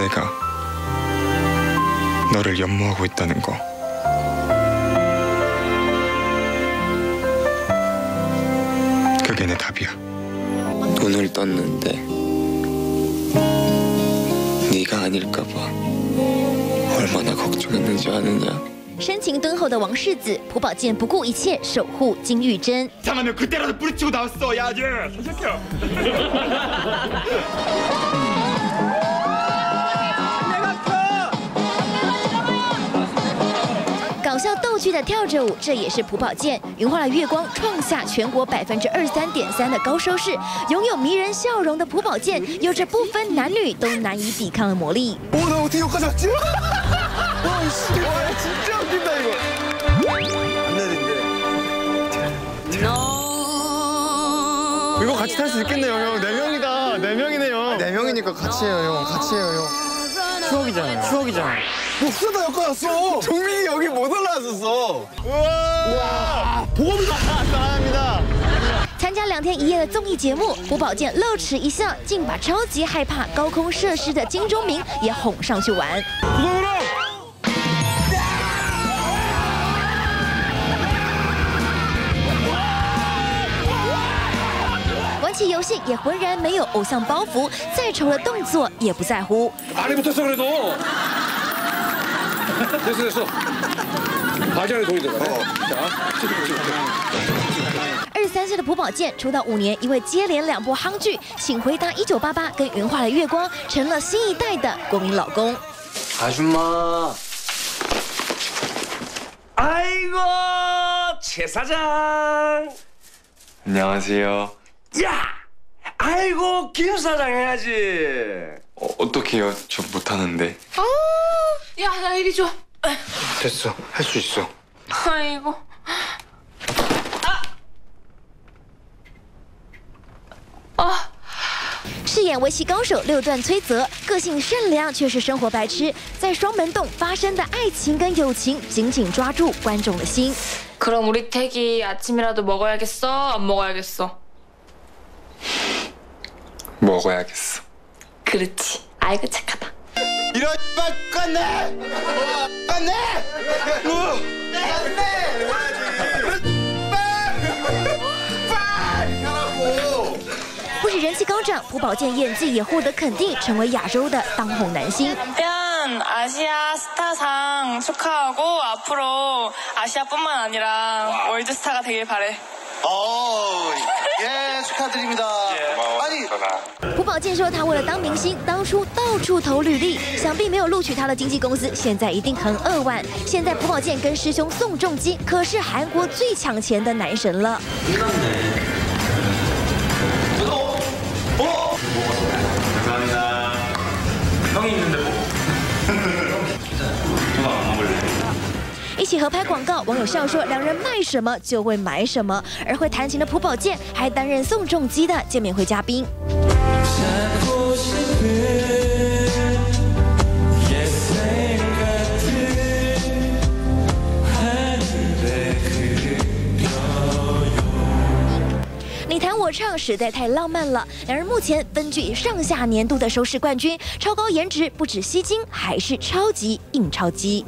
내가 너를 연모하고 있다는 거. 그게 내 답이야. 돈을 떴는데 네가 아닐까 봐 얼마나 걱정했는지 아느냐. 深情敦厚的王世子，朴宝剑不顾一切守护金玉珍。잠깐만그때라도부딪히고나왔어야지잠시만요搞笑逗趣的跳着舞，这也是朴宝剑云花的月光创下全国23.3%的高收视。拥有迷人笑容的朴宝剑，有着不分男女都难以抵抗的魔力。我어떻게 여기까지 왔지? 이거 같이 탈 수 있겠네요, 형. 4명이다. 4명이네요. 4명이니까 같이 해요, 형. 같이 해요, 형. 추억이잖아요. 추억이잖아요. 목소리가 여기까지 왔어. 종민이 여기 못 올라왔었어. 우와. 보험사 사랑합니다. 参加2天1夜的综艺节目，朴宝剑乐此一笑，竟把超级害怕高空设施的金钟明也哄上去玩。 游戏也浑然没有偶像包袱，再丑的动作也不在乎。阿里不脱手了都，是，爬下来同意的。23岁的朴宝剑出道5年，因为接连2部夯剧《请回答1988》跟《云画的月光》，成了新一代的国民老公。阿叔妈，哎呦，최 사장，안녕하세요。 야! 아이고, 김 사장 해야지. 어떡해요? 저 못하는데. 아, 야, 나 이리 줘. 됐어, 할 수 있어. 아이고. 아! 아! 饰演围棋高手6段崔泽，个性善良却是生活白痴，在双门洞发生的爱情跟友情紧紧抓住观众的心。그럼 우리 태기 아침이라도 먹어야겠어? 안 먹어야겠어? 먹어야겠어. 그렇지. 아이고 착하다. 이런 빡간네. 빡간네.不止人气高涨，朴宝剑演技也获得肯定，成为亚洲的当红男星。 아시아 스타상 축하하고 앞으로 아시아뿐만 아니라 월드스타가 되길 바래. 예, 축하드립니다. 아니, 朴宝剑说他为了当明星，当初到处投履历，想必没有录取他的经纪公司，现在一定很扼腕。现在朴宝剑跟师兄宋仲基可是韩国最抢钱的男神了。 一起合拍广告，网友笑说两人卖什么就会买什么。而会弹琴的朴宝剑还担任宋仲基的见面会嘉宾。你弹我唱实在太浪漫了，两人目前分居上下年度的收视冠军，超高颜值不止吸睛，还是超级印钞机。